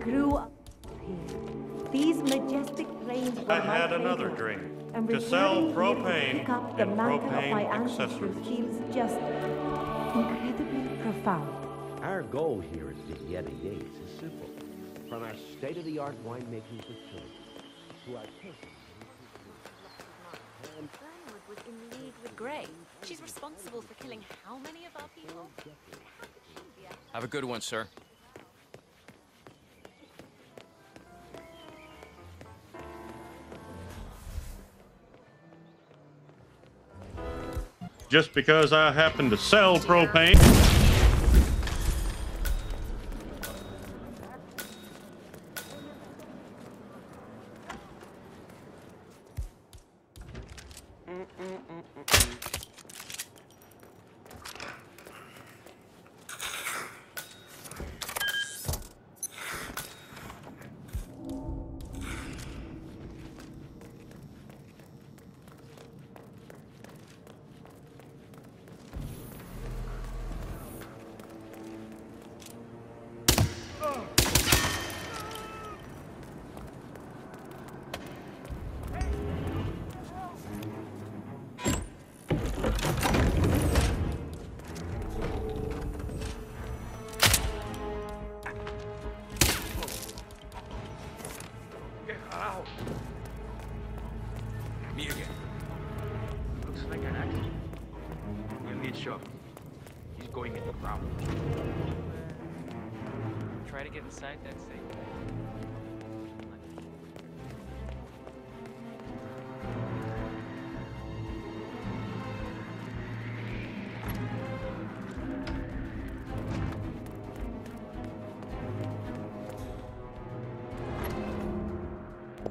grew up here. These majestic plains were I had another dream. To sell propane and propane accessories seems just incredibly profound. Our goal here at Yeti Yates is simple. From our state-of-the-art winemaking facility to our tasting. Burnwood was in league with Gray. She's responsible for killing how many of our people? Have a good one, sir. Just because I happen to sell propane.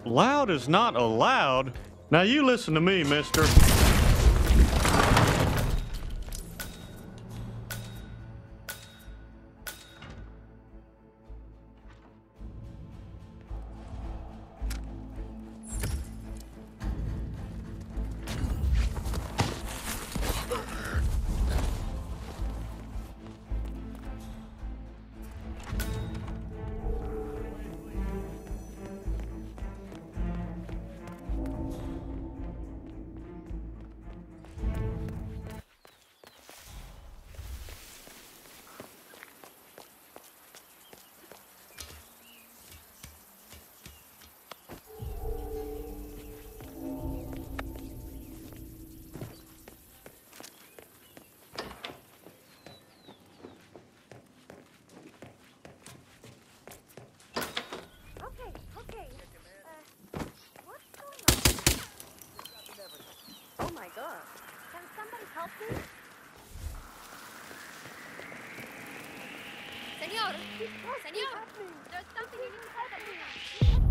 Loud is not allowed. Now you listen to me, mister. Senor! Senor! There's something you need to tell them!